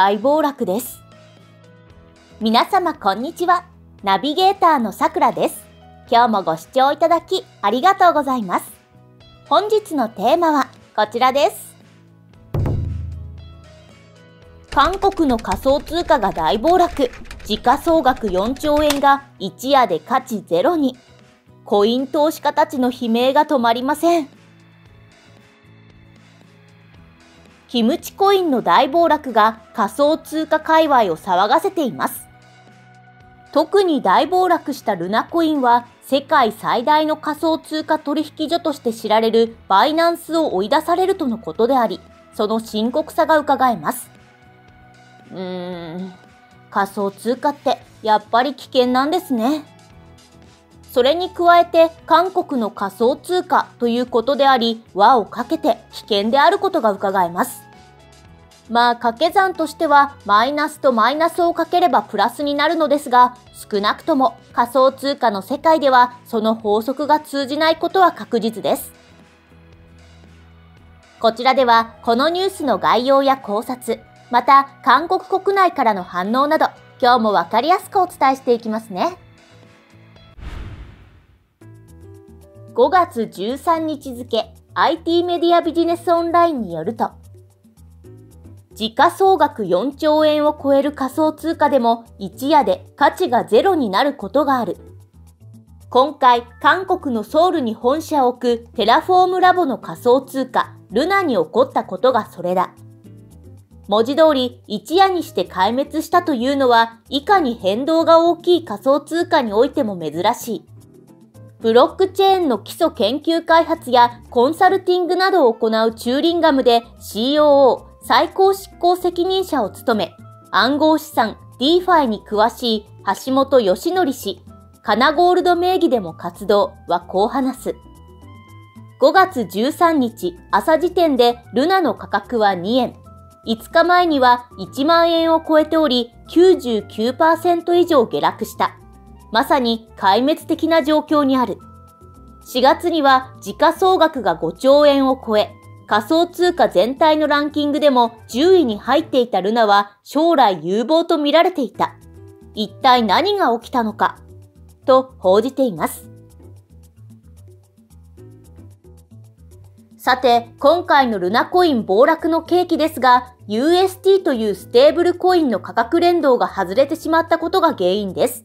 大暴落です。皆様こんにちは。ナビゲーターのさくらです。今日もご視聴いただきありがとうございます。本日のテーマはこちらです。韓国の仮想通貨が大暴落。時価総額4兆円が一夜で価値ゼロに。コイン投資家たちの悲鳴が止まりません。キムチコインの大暴落が仮想通貨界隈を騒がせています。特に大暴落したルナコインは世界最大の仮想通貨取引所として知られるバイナンスを追い出されるとのことであり、その深刻さがうかがえます。仮想通貨ってやっぱり危険なんですね。それに加えて韓国の仮想通貨ということであり、輪をかけて危険であることがうかがえます。まあ掛け算としてはマイナスとマイナスをかければプラスになるのですが、少なくとも仮想通貨の世界ではその法則が通じないことは確実です。こちらではこのニュースの概要や考察、また韓国国内からの反応など、今日もわかりやすくお伝えしていきますね。5月13日付 IT メディアビジネスオンラインによると、時価総額4兆円を超える仮想通貨でも一夜で価値がゼロになることがある。今回、韓国のソウルに本社を置くテラフォームラボの仮想通貨ルナに起こったことがそれだ。文字通り一夜にして壊滅したというのは、いかに変動が大きい仮想通貨においても珍しい。ブロックチェーンの基礎研究開発やコンサルティングなどを行うチューリンガムで COO 最高執行責任者を務め、暗号資産 DeFi に詳しい橋本義則氏、カナゴールド名義でも活動はこう話す。5月13日朝時点でルナの価格は2円。5日前には1万円を超えており 99% 以上下落した。まさに壊滅的な状況にある。4月には時価総額が5兆円を超え、仮想通貨全体のランキングでも10位に入っていたルナは将来有望と見られていた。一体何が起きたのかと報じています。さて、今回のルナコイン暴落の契機ですが、UST というステーブルコインの価格連動が外れてしまったことが原因です。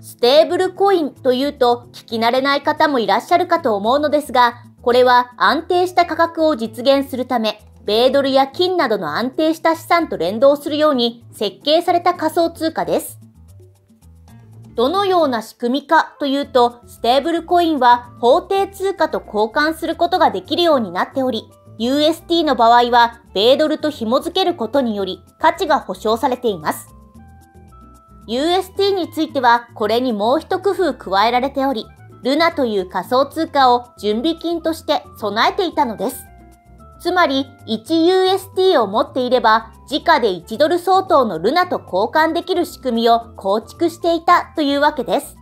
ステーブルコインというと聞き慣れない方もいらっしゃるかと思うのですが、これは安定した価格を実現するため、米ドルや金などの安定した資産と連動するように設計された仮想通貨です。どのような仕組みかというと、ステーブルコインは法定通貨と交換することができるようになっており、UST の場合は米ドルと紐付けることにより価値が保証されています。UST についてはこれにもう一工夫加えられており、ルナという仮想通貨を準備金として備えていたのです。つまり 1UST を持っていれば時価で1ドル相当のルナと交換できる仕組みを構築していたというわけです。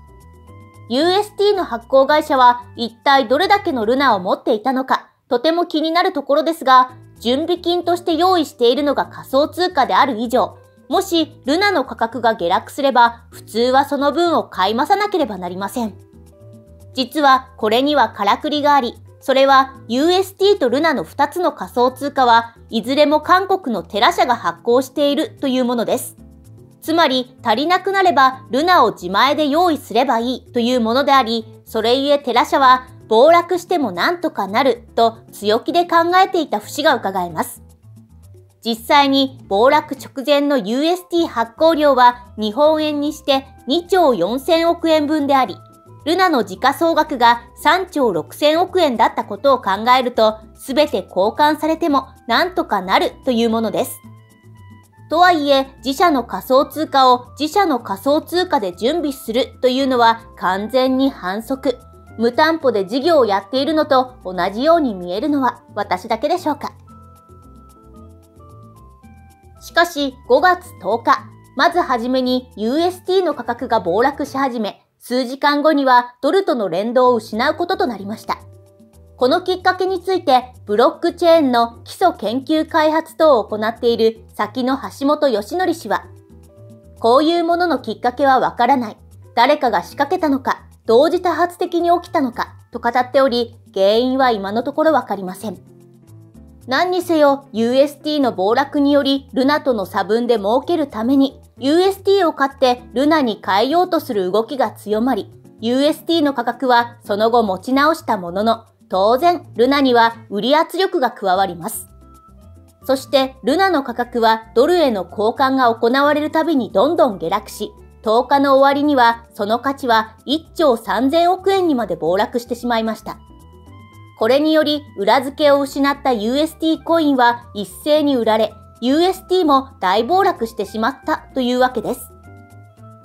UST の発行会社は一体どれだけのルナを持っていたのか、とても気になるところですが、準備金として用意しているのが仮想通貨である以上、もしルナの価格が下落すれば普通はその分を買い増さなければなりません。実はこれにはからくりがあり、それは UST とルナの2つの仮想通貨はいずれも韓国のテラ社が発行しているというものです。つまり足りなくなればルナを自前で用意すればいいというものであり、それゆえテラ社は暴落してもなんとかなると強気で考えていた節がうかがえます。実際に暴落直前の UST 発行量は日本円にして2兆4000億円分であり、ルナの時価総額が3兆6000億円だったことを考えると、すべて交換されてもなんとかなるというものです。とはいえ、自社の仮想通貨を自社の仮想通貨で準備するというのは完全に反則。無担保で事業をやっているのと同じように見えるのは私だけでしょうか。しかし5月10日、まずはじめに UST の価格が暴落し始め、数時間後にはドルとの連動を失うこととなりました。このきっかけについて、ブロックチェーンの基礎研究開発等を行っている先の橋本義則氏は、こういうもののきっかけはわからない。誰かが仕掛けたのか、同時多発的に起きたのか、と語っており、原因は今のところわかりません。何にせよ、UST の暴落により、ルナとの差分で儲けるために、UST を買ってルナに変えようとする動きが強まり、UST の価格はその後持ち直したものの、当然、ルナには売り圧力が加わります。そして、ルナの価格はドルへの交換が行われるたびにどんどん下落し、10日の終わりにはその価値は1兆3000億円にまで暴落してしまいました。これにより、裏付けを失った UST コインは一斉に売られ、UST も大暴落してしまったというわけです。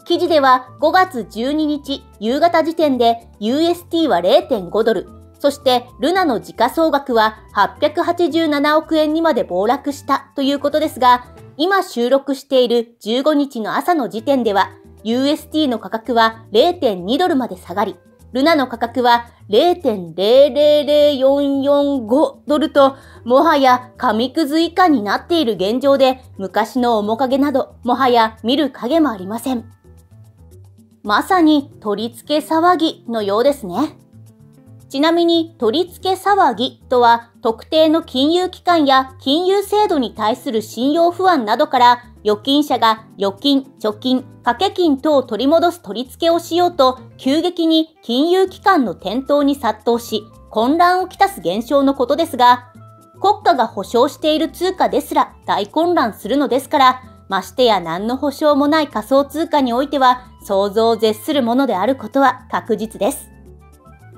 記事では5月12日夕方時点で UST は 0.5 ドル、そしてルナの時価総額は887億円にまで暴落したということですが、今収録している15日の朝の時点では UST の価格は 0.2 ドルまで下がり、ルナの価格は 0.000445 ドルと、もはや紙くず以下になっている現状で、昔の面影など、もはや見る影もありません。まさに取り付け騒ぎのようですね。ちなみに取り付け騒ぎとは、特定の金融機関や金融制度に対する信用不安などから、預金者が預金、貯金、掛け金等を取り戻す取り付けをしようと、急激に金融機関の店頭に殺到し、混乱をきたす現象のことですが、国家が保証している通貨ですら大混乱するのですから、ましてや何の保証もない仮想通貨においては、想像を絶するものであることは確実です。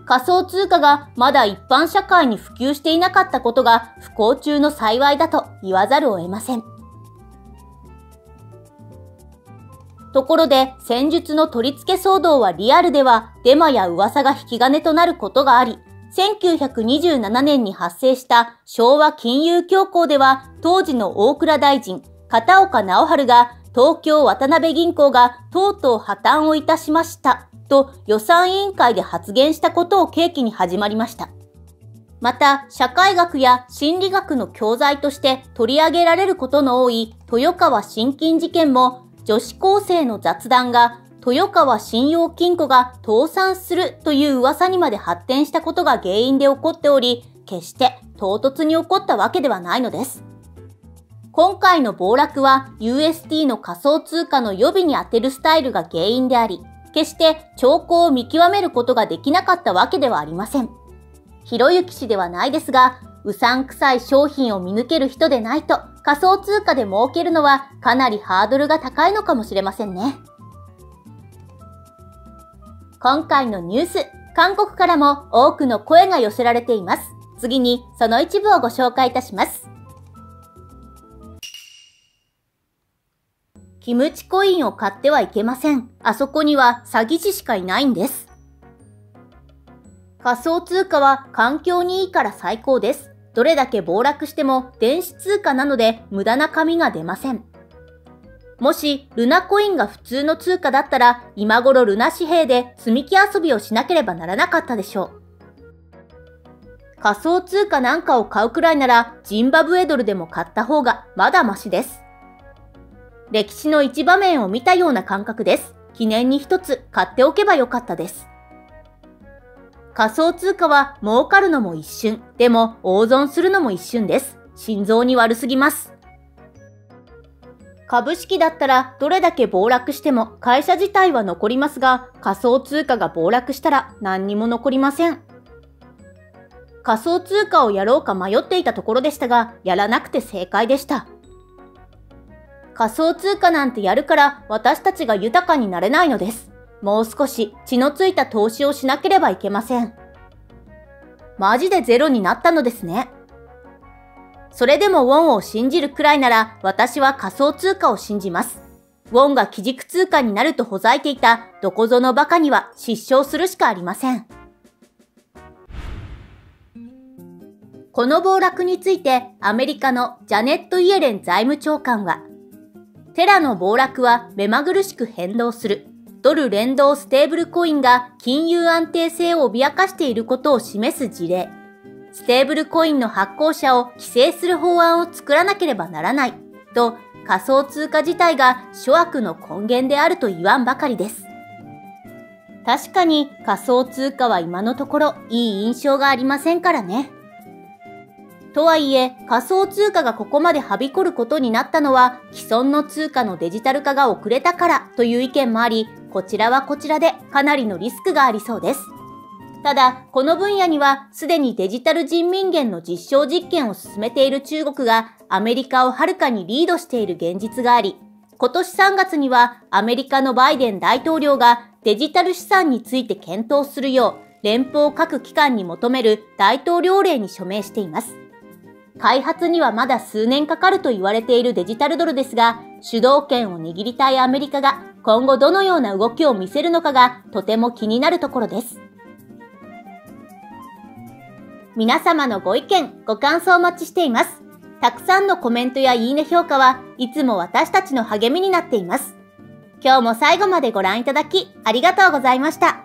仮想通貨がまだ一般社会に普及していなかったことが不幸中の幸いだと言わざるを得ません。ところで、先述の取り付け騒動はリアルではデマや噂が引き金となることがあり、1927年に発生した昭和金融恐慌では、当時の大蔵大臣、片岡直春が東京渡辺銀行がとうとう破綻をいたしましたと予算委員会で発言したことを契機に始まりました。また、社会学や心理学の教材として取り上げられることの多い豊川信金事件も、女子高生の雑談が豊川信用金庫が倒産するという噂にまで発展したことが原因で起こっており、決して唐突に起こったわけではないのです。今回の暴落は UST の仮想通貨の予備に当てるスタイルが原因であり、決して兆候を見極めることができなかったわけではありません。ひろゆき氏ではないですが、うさんくさい商品を見抜ける人でないと、仮想通貨で儲けるのはかなりハードルが高いのかもしれませんね。今回のニュース、韓国からも多くの声が寄せられています。次にその一部をご紹介いたします。キムチコインを買ってはいけません。あそこには詐欺師しかいないんです。仮想通貨は環境にいいから最高です。どれだけ暴落しても電子通貨なので無駄な紙が出ません。もしルナコインが普通の通貨だったら、今頃ルナ紙幣で積み木遊びをしなければならなかったでしょう。仮想通貨なんかを買うくらいならジンバブエドルでも買った方がまだマシです。歴史の一場面を見たような感覚です。記念に一つ買っておけばよかったです。仮想通貨は儲かるのも一瞬、でも大損するのも一瞬です。心臓に悪すぎます。株式だったらどれだけ暴落しても会社自体は残りますが、仮想通貨が暴落したら何にも残りません。仮想通貨をやろうか迷っていたところでしたが、やらなくて正解でした。仮想通貨なんてやるから私たちが豊かになれないのです。もう少し血のついた投資をしなければいけません。マジでゼロになったのですね。それでもウォンを信じるくらいなら私は仮想通貨を信じます。ウォンが基軸通貨になるとほざいていたどこぞのバカには失笑するしかありません。この暴落についてアメリカのジャネット・イエレン財務長官は、テラの暴落は目まぐるしく変動する。ドル連動ステーブルコインが金融安定性を脅かしていることを示す事例。ステーブルコインの発行者を規制する法案を作らなければならないと、仮想通貨自体が諸悪の根源であると言わんばかりです。確かに仮想通貨は今のところいい印象がありませんからね。とはいえ、仮想通貨がここまではびこることになったのは、既存の通貨のデジタル化が遅れたからという意見もあり、こちらはこちらでかなりのリスクがありそうです。ただ、この分野にはすでにデジタル人民元の実証実験を進めている中国がアメリカをはるかにリードしている現実があり、今年3月にはアメリカのバイデン大統領がデジタル資産について検討するよう連邦各機関に求める大統領令に署名しています。開発にはまだ数年かかると言われているデジタルドルですが、主導権を握りたいアメリカが今後どのような動きを見せるのかがとても気になるところです。皆様のご意見、ご感想をお待ちしています。たくさんのコメントやいいね評価はいつも私たちの励みになっています。今日も最後までご覧いただきありがとうございました。